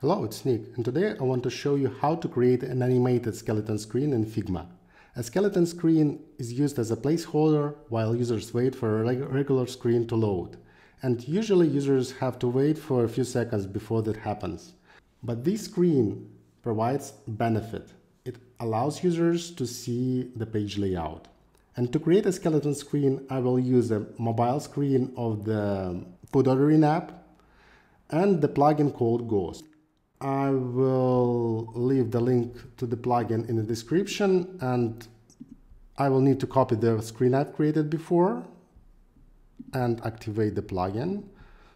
Hello, it's Nick, and today I want to show you how to create an animated skeleton screen in Figma. A skeleton screen is used as a placeholder while users wait for a regular screen to load. And usually users have to wait for a few seconds before that happens. But this screen provides a benefit. It allows users to see the page layout. And to create a skeleton screen, I will use a mobile screen of the food ordering app and the plugin called Ghost. I will leave the link to the plugin in the description, and I will need to copy the screen I've created before and activate the plugin.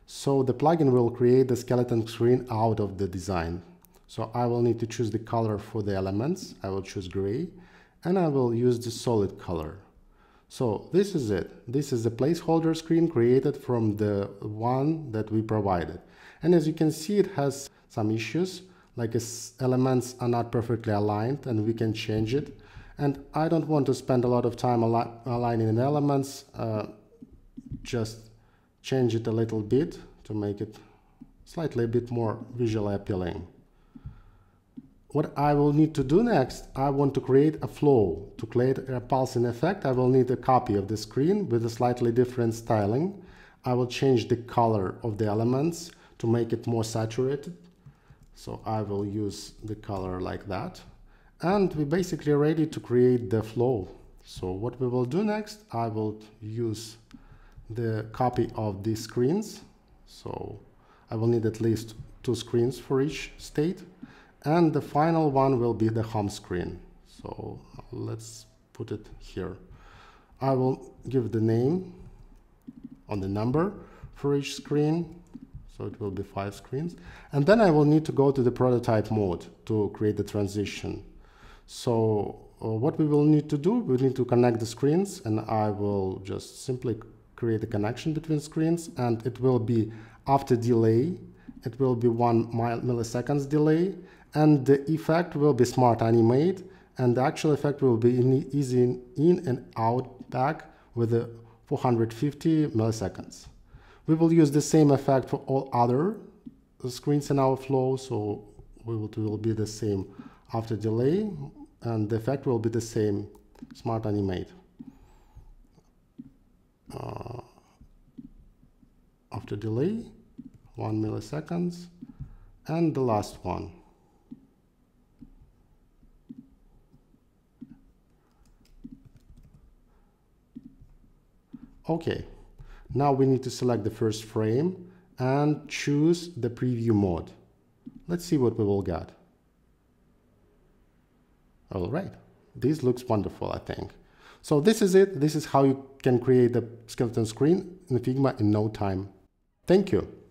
So the plugin will create the skeleton screen out of the design. So I will need to choose the color for the elements. I will choose gray, and I will use the solid color. So this is it. This is the placeholder screen created from the one that we provided. And as you can see, it has some issues, like elements are not perfectly aligned, and we can change it. And I don't want to spend a lot of time aligning the elements. Just change it a little bit to make it slightly a bit more visually appealing. What I will need to do next, I want to create a flow. To create a pulsing effect, I will need a copy of the screen with a slightly different styling. I will change the color of the elements to make it more saturated. So I will use the color like that, and we're basically ready to create the flow. So what we will do next, I will use the copy of these screens. So I will need at least two screens for each state, and the final one will be the home screen. So let's put it here. I will give the name on the number for each screen. So it will be 5 screens. And then I will need to go to the prototype mode to create the transition. So what we will need to do, we need to connect the screens, and I will just simply create a connection between screens, and it will be after delay, it will be 1 millisecond delay, and the effect will be smart animate, and the actual effect will be easy in and out back with a 450 milliseconds. We will use the same effect for all other screens in our flow, so it will be the same after delay, and the effect will be the same, smart animate. After delay, 1 millisecond, and the last one. Okay. Now we need to select the first frame and choose the preview mode. Let's see what we will get. All right, this looks wonderful, I think. So this is it. This is how you can create a skeleton screen in Figma in no time. Thank you.